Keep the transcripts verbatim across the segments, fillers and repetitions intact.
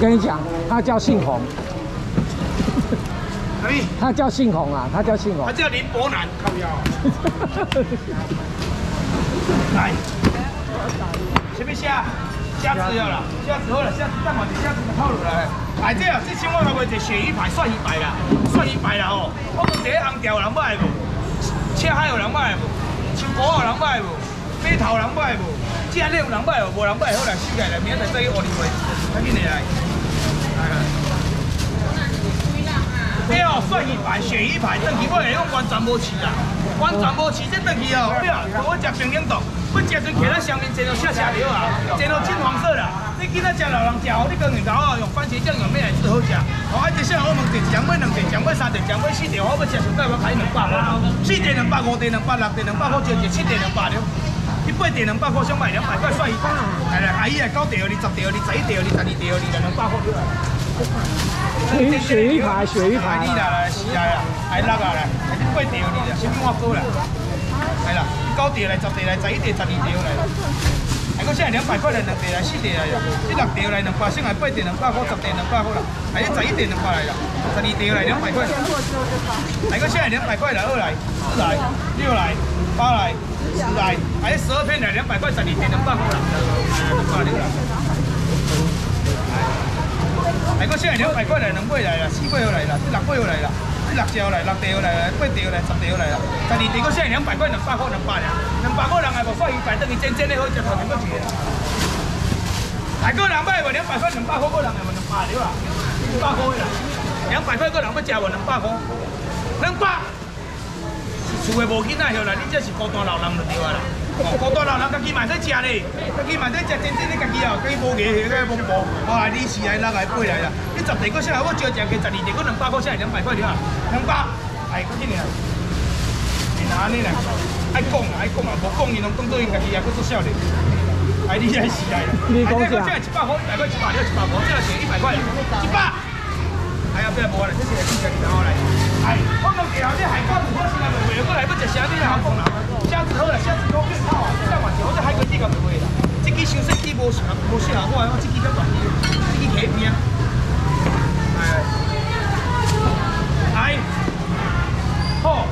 跟你讲，他叫姓洪。 他叫姓洪啊，他叫姓洪。他叫林伯南，靠腰、啊。来，前面下，下次要了，下次好了，下次再买点，下次就套路了。哎，这啊，这千万块一个鳕鱼排算一百啦，算一百啦吼。我讲第一行钓有人买无？赤海有人买无？青埔有人买无？码头人买无？这内有人买无？无人买，好啦，收起来，明仔载再去乌里卖，赶紧来。来。 对哦，算一排，鳕鱼排，等去我下，我完全无饲啦，完全无饲，这等去哦，对啊，我食平顶冻，我食阵徛在上面坐到下车了啊，坐到金黄色啦。你今仔食老人食哦，你跟人家哦用番茄酱用咩来最好食？哦，啊，这下我问第一条尾、两条、两尾、三条、两尾、四条，我要食上底我开两百块，四条两百、五条两百、六条两百块，就就七条两百了。你八条两百块想买两百块算一百，哎呀，阿姨啊，九条、二十条、二十一条、二十二条、二两百块了。 鳕鱼排，鳕鱼排，你啦，是啦，系啦，啦，你八条你啦，小米我哥啦，系啦，九条来，十条来，十一条，十二条来，系个先系两百块来，两条来，四条来，你六条来，两百，先系八条两百块，十条两百块啦，系你十一条两百来啦，十二条来，两百块，系个先系两百块来，二来，四来，六来，八来，十来，系你十二片来，两百块，十二条两百块啦，两百六啦。 哎，我先系两百块来，两尾来啦，四尾又来啦，六尾又来啦，六条来，六条来啦，八条来，十条来啦，十二条我先系两百块，两百块，两百啦，两百块人系无算一百，等于真正咧好食，头前嗰条。大哥人买无两百块，两百块个人系无两百了啊，两百块啦，两百块个人要食无两百块，两百。厝诶无囡仔许啦，你这是孤单老人就对啊啦，哦，孤单老人家己嘛使食咧，家己嘛使食，真正咧家己哦，家己无嘢许，家己无无，哇，你是来拉来背来啦。 你十地个先，我招食个十二地个两百块先，两百块了啊，两百，哎，嗰啲呢？你哪呢？爱讲啊，爱讲啊，无讲伊拢当做因家己啊，佫做笑咧。哎，你真是哎，你讲啥？哎，一百块，一百块，一百了，一百五，这是一百块，一百。哎呀，不要无啦，这是自家己拿来。哎，我们以后这海关，我现在袂袂过来，要食啥物啊？好讲啦，下次好啦，下次我变好啊，再换一个，这海关这个袂袂啦。这支收息机无适合，无适合我，我这支较大支，这支起片。 哎，好，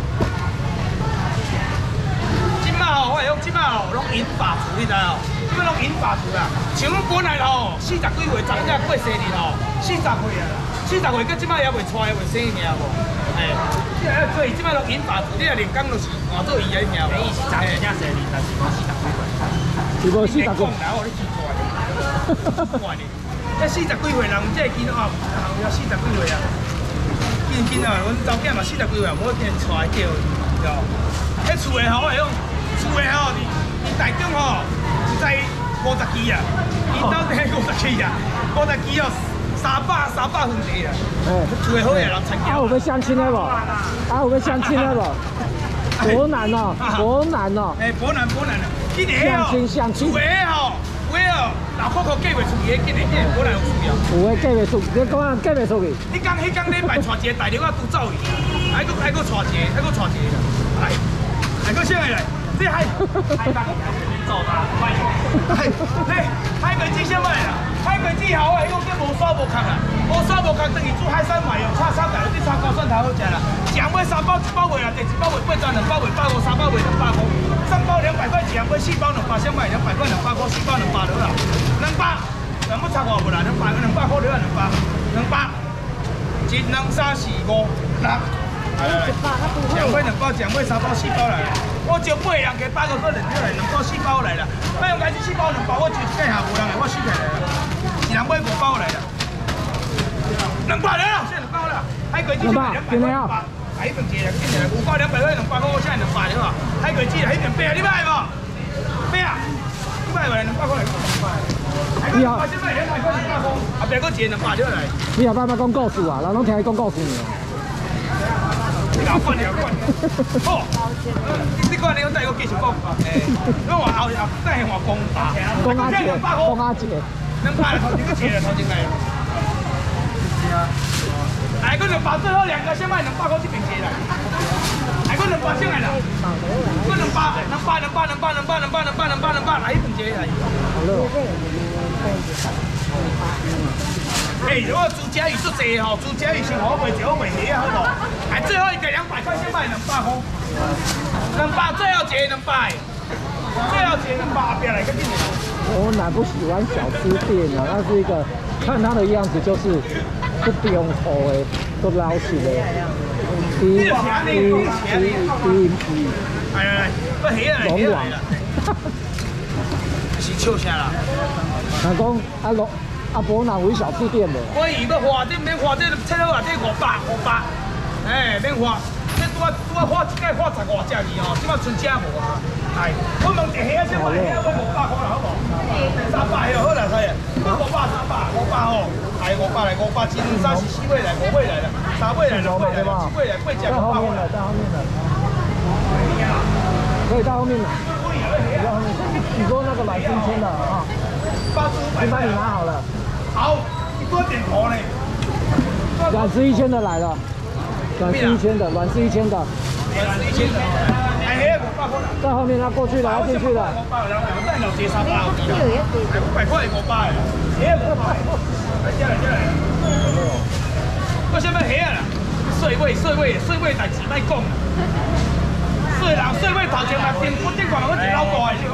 即摆吼，我讲即摆吼，拢引发出，你知哦？即摆拢引发出啦。像阮本来吼，四十几岁，昨日过生日吼，四十岁啊，四十岁到即摆也未娶，也未生尔无。哎，即个所以即摆拢引发出，你若人工就是换做伊个名无。伊是昨日才生日，但是我四十几岁。是无四十公，然后你奇怪，怪哩。 这四十几岁人，这囡仔啊，有四十几岁啊，囡囡啊，阮查囝嘛四十几岁，无一定娶着，对无？迄厝诶吼，我讲厝诶吼，伊台中吼，在五十几啊，伊到底五十几啊，五十几哦，三百三百分地啊，厝诶好诶人参加。啊，有要相亲诶无？啊，有要相亲诶无？伯南哦，伯南哦。诶，伯南伯南啊，今年哦，厝诶吼。 老婆婆嫁袂出去，今日今日本来有需要。有诶，嫁袂出，你讲啊，嫁袂出去。你讲迄天礼拜娶一个大娘啊，拄走去，还佫还佫娶一个，还佫娶一个，来，还佫啥个来？你还还讲你还袂走啦？快点！哎，嘿，海北鸡啥物啦？海北鸡好啊，迄个叫无沙无壳啦，无沙无壳等于煮海产卖哦，炒三大，你炒高蒜头好食啦。上尾三包一包卖啊，第一包卖八十，两包卖八五，三包卖两百五。 三包两百块钱，买四包两百，想买两百块两百块，四包两百了啦，两百，两百差我无啦，两百两百块了，两百，两百，一两三四五六，来来来，两块两包，两块三包四包来，我招八人给八个个人出来，两包四包来啦，我用开始四包两包，我招底下无人来，我收起来啦，一人买五包来啦，两百了，现在两包了，还可以继续买两百块。 哎，一份钱啊，今年五包两百块，两百块我现在两百了嘛。海葵鸡啊，一份八啊，你买无？八啊，你买无？两百块来，两百。你好，阿伯佫钱两百出来。你阿爸妈讲故事啊，人拢听伊讲故事呢。你阿管了管，好，你管你，我再佫继续讲。诶，我往后又再换公爸，公阿姐，公阿姐，两百了，头前佫钱了，头前来了。是啊。哎，佫两百最后两个先卖两百块去平钱来。 能八上来啦，我能八，能八，能八，能八，能八，能八，能八，能八，能八，来一盆接来。哎，我朱家鱼足济吼，朱家鱼先好卖，好卖起啊，好无？哎，最后一个两百块先卖两百块，两百最后一个两百，最后一个两百别来个定。我哪不喜欢小吃店啊？那是一个，看它的样子就是不标好诶，不老实诶。 第一，第一，第一，哎呀，不起啊，起啊，是笑啥啦？人讲阿龙阿婆哪有小吃店的？我伊要花，你免花，这七号啊，这五百五百，哎，免花，这拄啊拄啊花一届花十五只字哦，即马剩只无啊，哎，我问一下，即卖一下我五百块啦，好无？三百哦，好啦，可以，五百三百五百哦，哎，五百来五百，一二三四四位来五位来啦。 打过来，过来，过来，过来，到后面了，到后面了。可以到后面了。到后面，你说那个买新鲜的啊？先帮你拿好了。好，你多点头嘞。软丝一千的来了，软丝一千的，软丝一千的，软丝一千的。哎，到后面他过去了，他进去了。五百块，五百，哎，五百，来，进来，进来。 我想要虾啊啦，税尾税尾税尾代志莫讲啦，税人税尾头前嘛顶骨顶块，我一老大个，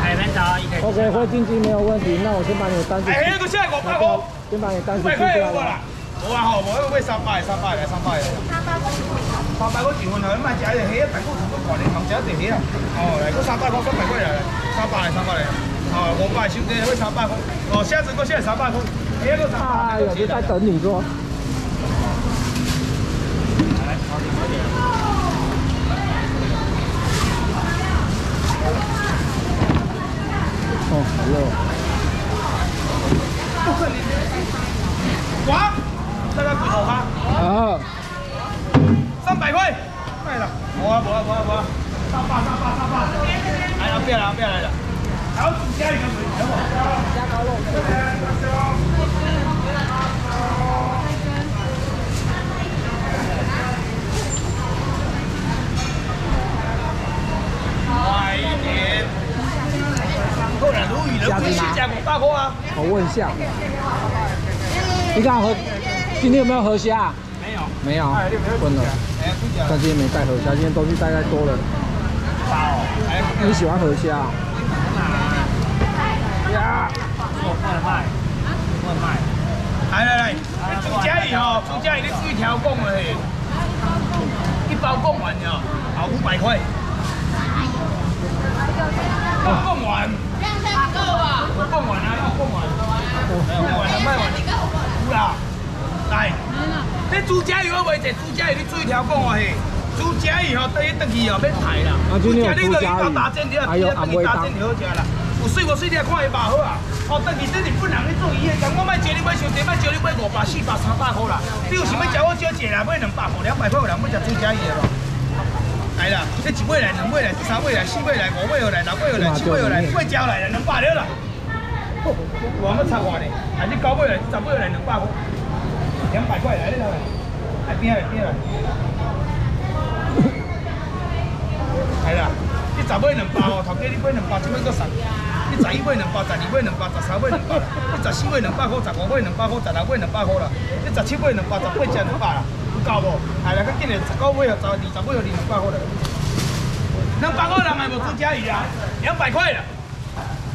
哎，咱找一个。OK， 会经济没有问题，那我先把你的单子。哎，我现在我八块，先把你单子寄过来。无啊吼，无要买三百，三百来，三百来。三百我一份。三百我一份啊，你莫食迄个虾，但我全部看你，莫食一条虾。哦，来，我三百块，三百块来，三百来，三百来。哦，五百收起，我三百块。哦，下次我现在三百块。 哎呦，就在等你说。来，好点，好点。哦，好热。哇，在那骨头吗？啊。三百块，卖了。我啊，我啊，我啊，我啊。上八，上八，上八。哎呀，别来了，别来了。好，加一个水，好不好？加高肉。 我问一下，你看河，今天有没有河虾？没有，没有，问了。但今天没带河虾，今天东西带太多了。你喜欢河虾？呀，做外卖，外卖。来来来，从家里哦，从家里你自己调供的，一包供完了，好五百块。 逛完，逛完啊，逛完，逛完啊，卖完，有啦，来，你煮家鱼我袂做，煮家鱼你水条讲话嘿，煮家鱼吼，等伊等去吼免抬啦，煮家你落去搞打针了，只要等伊打针就好食啦，有水无水你也看伊吧好啊，哦，等去等日本人咧做伊个，但我卖钱你买上济，卖钱你买五百、四百、三百块啦，你有想要食我少钱啦，买两百块、两百块有人要食煮家鱼无？ 来啦，你一尾来，两尾来，三尾来，四尾来，五尾来，六尾来，七尾来，八尾交来啦，两百了啦。我要插话呢，啊，你九尾来，十尾来，两百块，两百块来，你来来，来边来边来。来啦，你十尾两百哦，头家你买两百，这尾搁送。你十一尾两百，十二尾两百，十三尾两百，你十四尾两百块，十五尾两百块，十六尾两百块啦，你十七尾两百，十八只两百啦。 够无？哎，来，佮今日十九尾哦，十二十尾哦，二两百块了。两百块人卖无煮家鱼啊，两百块了。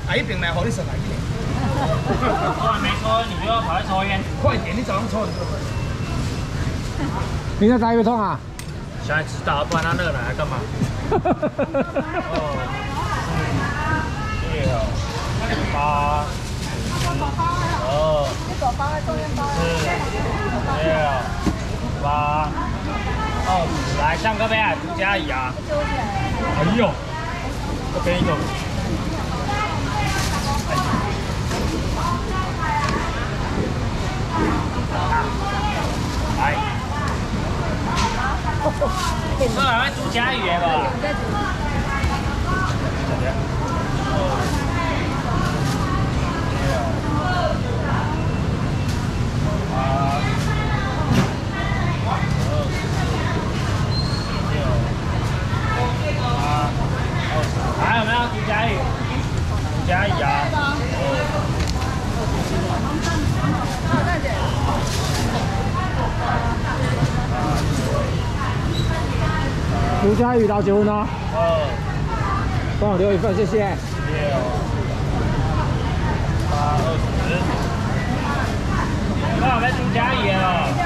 哎，一边来，好你算来一点。我还没抽，你不要跑来抽烟。快点，你早上抽的。你在打一个痛啊？小孩知道，不然他热来干嘛？哦。六、八、哦。一朵八，中间八。四、六。 八，哦，来上个杯啊，朱家怡啊，哎呦，我给你一个，鲨鱼吧？还有没有？李佳怡，李佳怡啊！卢佳宇到结婚了，哦，帮我留一份，谢谢。六、八、二十，那我们卢佳宇了。十、八、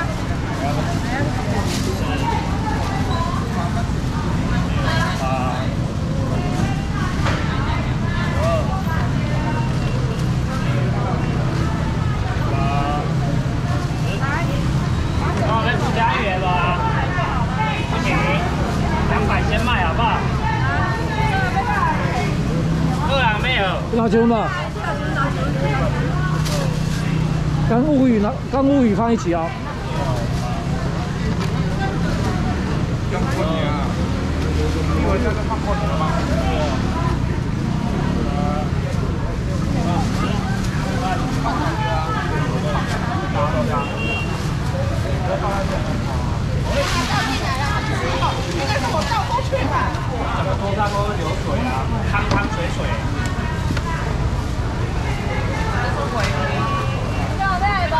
二十，那我们卢佳宇吧，不行。 两百先卖好不好？二郎没有，老九呢？跟物语呢？跟物语放一起哦。两块钱啊！因为这个放过头了吗？啊！ 应该是我倒过去吧。整个桌上都是流水啊，汤汤水水。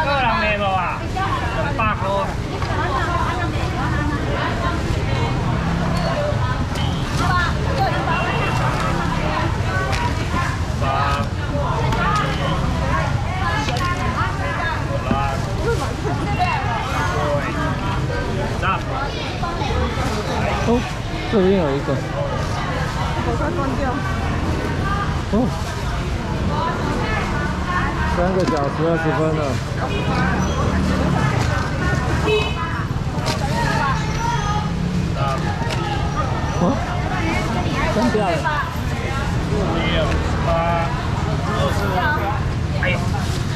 个人没无啊，两百多。八。对。 哦，这边有一个。我快关掉。哦，三个小时二十分了。哦，关掉了。六八二十分。哎呀，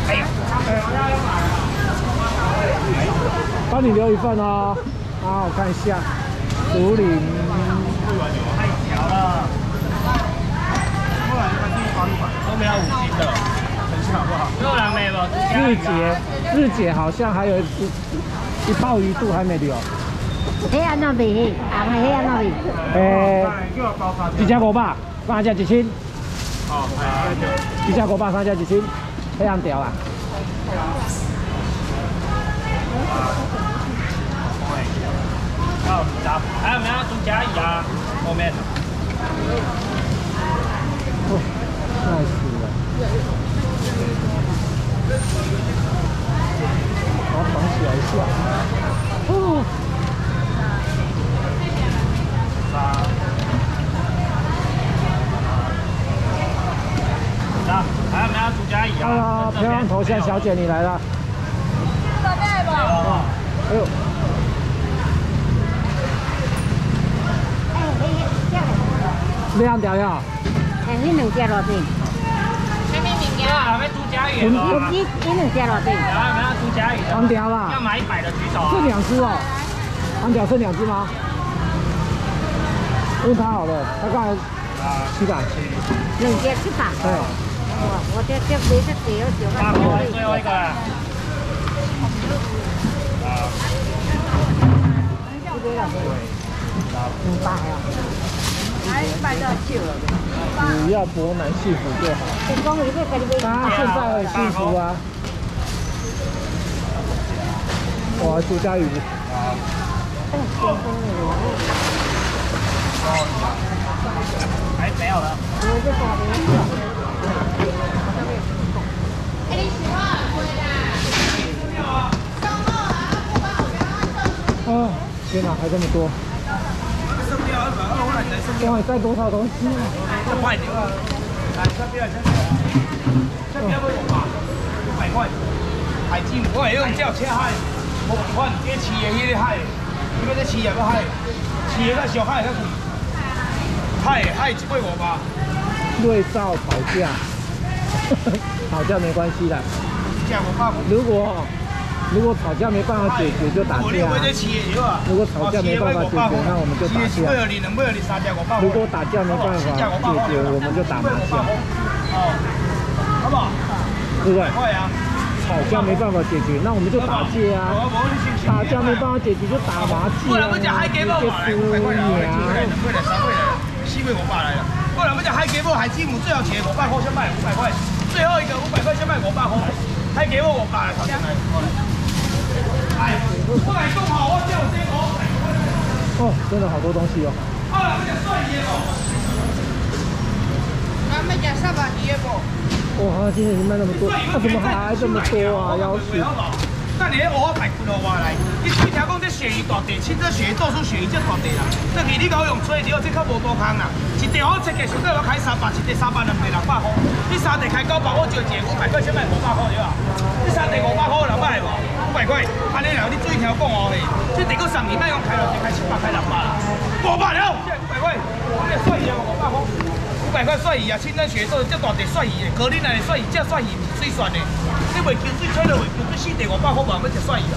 哎呀，帮你留一份哦。啊，我看一下。 竹林，太小了。不然你看地方都没有五金的，成绩好不好？热了没有？日姐，日姐好像还有一一鲍鱼肚还没留。黑暗那边，俺们黑暗那边。诶，一只五百，三只一千。哦，系。一只五百，三只一千，黑暗掉啊。 还有没有朱佳怡啊？后面。哦，太死了。把它绑起来一下。哦。那还有没有朱佳怡啊？啊，漂亮头像小姐你来了。准备吧。哎呦。 两条呀！哎，你两只落定。前面两条啊，要朱家鱼吗？你你两只落定。然后我们要朱家鱼。两条啦。要买一百的举手。剩两只哦。两条剩两只吗？问他好了，他刚才七百。两只七百。对。我我这这没得几个九块。最后一个。啊。五百呀。 不要博男幸福就好。他现在很幸福啊！哇，朱佳宇。哎，没有了。哎，你喜欢我啦？哦，天哪，还这么多！ 另外带多少东西？一百条啊！来，这边啊，这边，这边要五百，一百块。海金，我系用钓车海，我唔管你饲嘅迄个海，你要再饲入去海，饲个小海较贵。海海一百五吧。瑞兆吵架，吵架没关系的。如果如果吵架没办法解决，就打架、啊。如果吵架没办法解决，那我们就打架。如果打架没办法解决，我们就打麻将。哦，好不好？对不对？吵架没办法解决，那我们就打架啊！打架没办法解决就打麻将。过来，我讲还给我来，快快来，快来，三块来，四块五百来了。过来，我讲还给我，还继母最后钱五百块先卖五百块，最后一个五百块先卖五百块，还给我五百来，吵架来，过来。 我来弄好，我叫我这头。哦，真的好多东西哦。啊，我讲蒜叶哦。俺们讲三把叶不？哇，今天已经卖那么多，那怎么还这么多啊？要死！那你我摆几多碗来？你最听讲这鳕鱼大地，亲这鳕鱼做出鳕鱼这大地啦。这鱼你搞用吹钓，这较无多空啦。一地好切个，相对我开三百，一地三百两地六百块。你三地开九百，我就借五百块先卖五百块对吧？你三地五百块两百无？ 五百块，安尼然后你最听我讲哦嘿，这地个十年莫讲开了，就开七百开六百啦，五百了，这五百块，我这甩鱼啊五百块，五百块甩鱼啊，清咱学做这大地甩鱼的，高丽来甩鱼，这甩鱼水酸的，你袂清水吹了袂清水，四地五百块嘛要食甩鱼啊，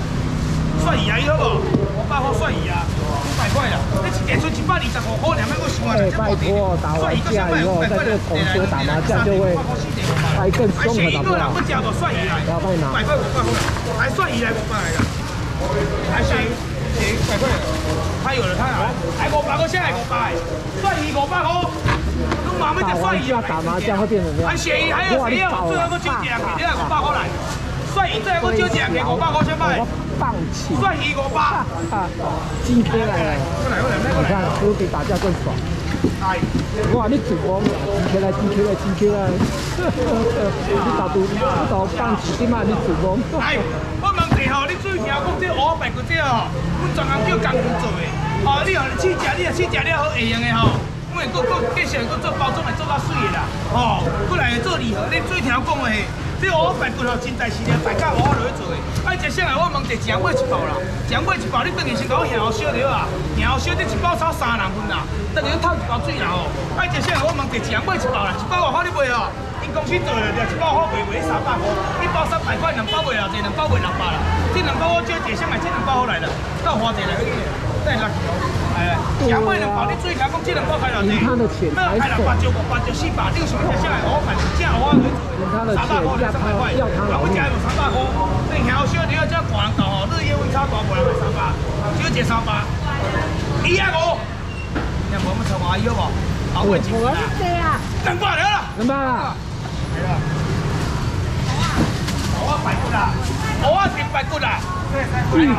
甩鱼啊伊好无？五百块甩鱼啊，五百块啦，你一地剩一百二十五块，两百块想啊，这大地甩鱼个三百五百块了，对啦，一地三地五百块四地五百，还更松了啦，不啦，不食就甩鱼来，五百块五百块。 还算一来五百来了，还算一百块，他有了他啊，还五百块下来五百，算一五百哦。弄麻将算一啊，打麻将会变成这样。还选一还有谁要？最后个纠结，给那五百块来。算一最后个纠结，给五百块先卖。放弃。算一五百。啊，今天来了。过来过来过来。你看，输比打架更爽。哎，哇，你主攻啊，今天来今天来今天来。你打赌，你打半起的嘛，你主攻。哎。 我问题吼，你最听讲这乌白骨这吼，阮专门叫工人做诶。吼，你吼试食，你若试食了好会用诶吼，阮会搁搁继续搁做包装会做较水诶啦。吼，过来做礼盒，你最听讲诶，这乌白骨吼真在时了，大家乌落去做诶。啊，一箱诶，我问题一人买一包啦，一人买一包，你等于先搞然后烧着啊，然后烧这一包炒三人份啦，等于透一包水啦吼。啊，一箱诶，我问题一人买一包啦，一包外口你卖吼。 公司做了，一包好卖卖三百块，一包三百块，两包卖偌济，两包卖六百啦。这两包我少一箱来，这两包好来了，到花钱来去，再六条，哎，两包两包，你最强讲这两包开偌济？那开六百就五百就四百，你有想要下来我买正我来做，三百块两三百块，人我加有三百块，你晓小弟要只广告哦，日夜温差大，无人买三百，少一三百，一啊五，你无要炒阿姨无？阿贵钱啦，两百了啦，两百。 我排骨啦，我食排骨啦，玉玉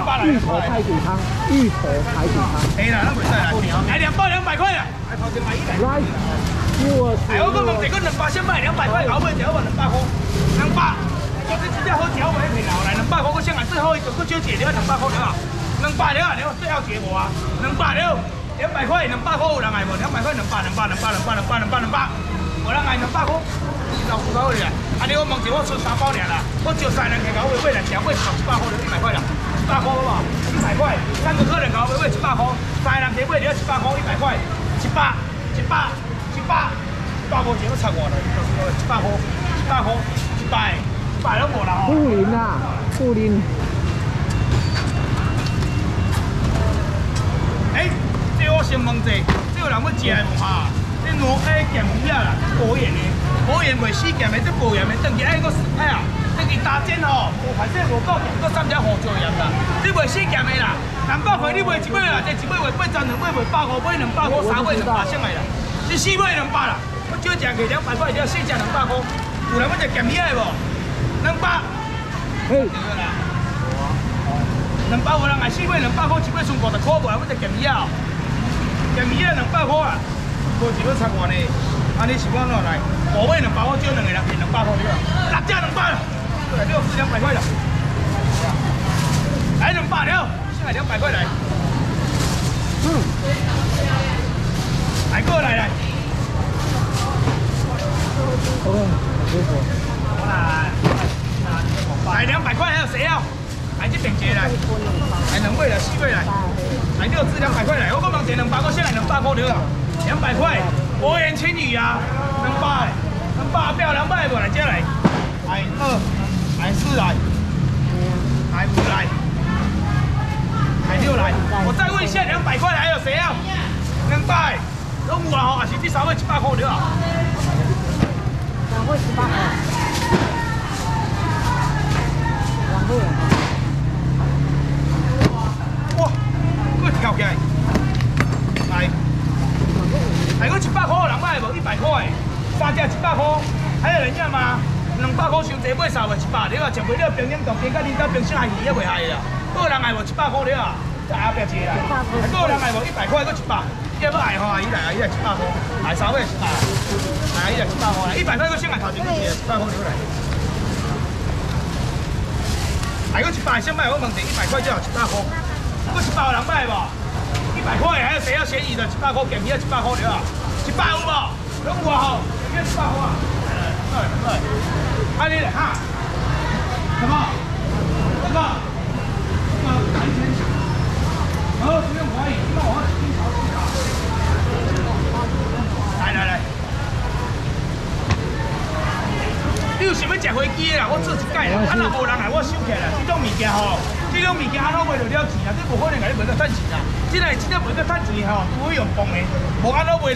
头排骨汤，玉头排骨汤。哎啦，那袂使啦，来两包两百块啦。来，头先买一来。哎，我刚刚这个两包先卖两百块，后尾就要卖两百块，两百。我这只只好条买平头来，两百块我先来最后一个，我少一了两百块了，两百了，了最后一个啊，两百了，两百块，两百块有人爱无？两百块，两百，两百，两百，两百，两百，两百，两百，有人爱两百块。 老古老的啦，安尼我问者，我剩三包尔啦，我招三人客搞买买啦，吃买十百块就一百块啦，一百块好无？一百块，三个客人搞买买一百块，三人客买了一百块一百块，一百一百一百，一百块钱要差我了，一百块一百块一百一百都无啦吼。不灵啦，不灵。哎，这我先问者，这有人要食的无哈？这糯米咸鱼啦，果然的。 保盐袂死咸的，这保盐的等于爱个死歹啊！等于打针吼，无反正无够咸，搁三只胡椒盐啦。你袂死咸的啦，两百块你卖一尾啦，这一尾卖八十，两尾卖百五，买两百块，三尾两百上来啦。你四尾两百啦，我少食个两百块，了四只两百块。有人要食咸鱼的无？两百。嘿。两百有人爱四尾两百块，一尾剩五十块，无人要食咸鱼啊！咸鱼啊，两百块啊，无一尾差我呢。安尼是我哪来？ 我买两包，我招两个人变两包好了，六只两包了，来六四两百块了，来两包了，先来两百块来，嗯，来过来来，好，舒服，过来，来两百块还有谁要？来这边接来，来两位来，四位来，来六四两百块来，我刚刚点两包，我先来两包好了，两百块，博言千语啊，两包。 八票两百过来，接来，来二，来四来，来五贵县两百块，还有谁啊？两百，都有啊吼，还是你三位一百块对吧？两位一百块，两位。 够嘅，来，来个一百块人买无？一百块，三只一百块，还有人影吗？两百块收济买三百一百，你话食袂了冰冷冻冰，甲恁兜冰箱害鱼也袂害啦。个人爱无一百块了啊，在阿伯一个啦。个人爱无一百块，搁一百，要要爱吼，伊来啊，伊来一百块，来三百一百，来伊来一百块啦，一百块搁先来头前个一百块了来。来个一百先买，我问第一百块就好一百块。 我一百有人买无？一百块还有谁要嫌疑的？一百块便宜啊！一百块对啊！一百有无？拢有啊！一百块啊！对对，安尼嘞哈？什么？这个？这个感情？好，不用怀疑，那我一定找你啊！来来来，你有想要食火鸡的啦？我做一届啦，啊若无人来，我收起来，这种物件吼。 这种物件安怎卖得了钱啊？这无可能甲你卖得赚钱啊！真系真正卖得赚钱吼，除非用帮的，无安怎卖。